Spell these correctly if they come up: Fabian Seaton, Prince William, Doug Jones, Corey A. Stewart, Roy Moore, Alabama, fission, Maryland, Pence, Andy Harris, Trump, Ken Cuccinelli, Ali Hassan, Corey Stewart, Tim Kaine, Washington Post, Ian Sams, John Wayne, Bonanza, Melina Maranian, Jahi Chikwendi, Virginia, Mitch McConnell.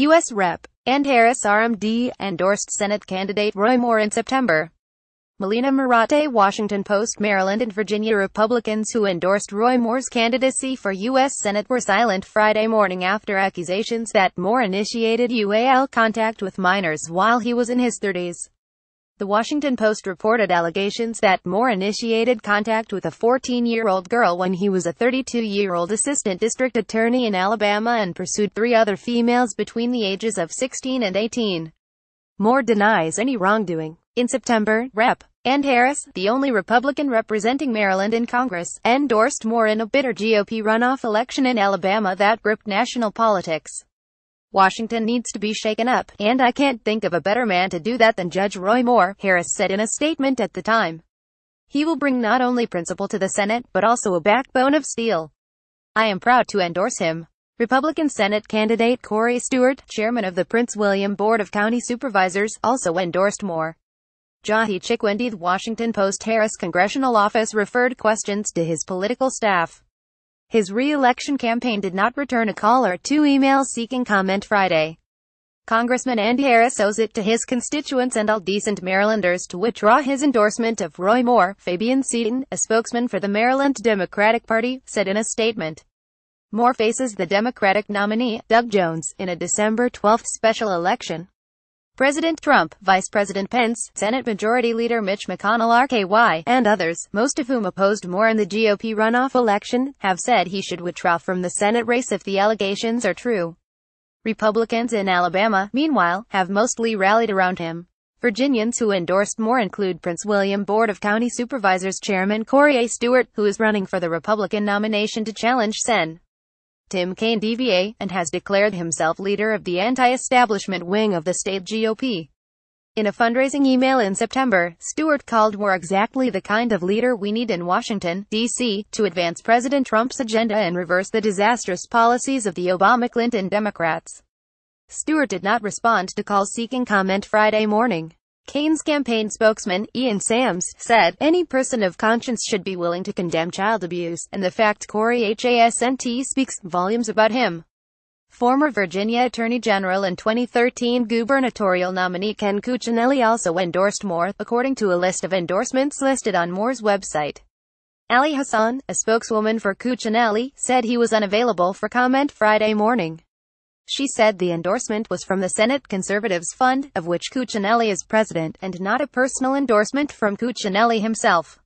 U.S. Rep. Andy Harris RMD endorsed Senate candidate Roy Moore in September. Melina Maranian, Washington Post, Maryland and Virginia Republicans who endorsed Roy Moore's candidacy for U.S. Senate were silent Friday morning after accusations that Moore initiated UAL contact with minors while he was in his 30s. The Washington Post reported allegations that Moore initiated contact with a 14-year-old girl when he was a 32-year-old assistant district attorney in Alabama and pursued three other females between the ages of 16 and 18. Moore denies any wrongdoing. In September, Rep. Andy Harris, the only Republican representing Maryland in Congress, endorsed Moore in a bitter GOP runoff election in Alabama that gripped national politics. "Washington needs to be shaken up, and I can't think of a better man to do that than Judge Roy Moore," Harris said in a statement at the time. "He will bring not only principle to the Senate, but also a backbone of steel. I am proud to endorse him." Republican Senate candidate Corey Stewart, chairman of the Prince William Board of County Supervisors, also endorsed Moore. Jahi Chikwendi, the Washington Post, Harris' congressional office referred questions to his political staff. His re-election campaign did not return a call or two emails seeking comment Friday. "Congressman Andy Harris owes it to his constituents and all decent Marylanders to withdraw his endorsement of Roy Moore," Fabian Seaton, a spokesman for the Maryland Democratic Party, said in a statement. Moore faces the Democratic nominee, Doug Jones, in a December 12 special election. President Trump, Vice President Pence, Senate Majority Leader Mitch McConnell (RKY), and others, most of whom opposed Moore in the GOP runoff election, have said he should withdraw from the Senate race if the allegations are true. Republicans in Alabama, meanwhile, have mostly rallied around him. Virginians who endorsed Moore include Prince William Board of County Supervisors Chairman Corey A. Stewart, who is running for the Republican nomination to challenge Sen. Tim Kaine DVA, and has declared himself leader of the anti-establishment wing of the state GOP. In a fundraising email in September, Stewart called Moore exactly the kind of leader we need in Washington, D.C., to advance President Trump's agenda and reverse the disastrous policies of the Obama-Clinton Democrats. Stewart did not respond to calls seeking comment Friday morning. Kaine's campaign spokesman, Ian Sams, said, "Any person of conscience should be willing to condemn child abuse, and the fact Corey Hassan speaks volumes about him." Former Virginia Attorney General and 2013 gubernatorial nominee Ken Cuccinelli also endorsed Moore, according to a list of endorsements listed on Moore's website. Ali Hassan, a spokeswoman for Cuccinelli, said he was unavailable for comment Friday morning. She said the endorsement was from the Senate Conservatives Fund, of which Cuccinelli is president, and not a personal endorsement from Cuccinelli himself.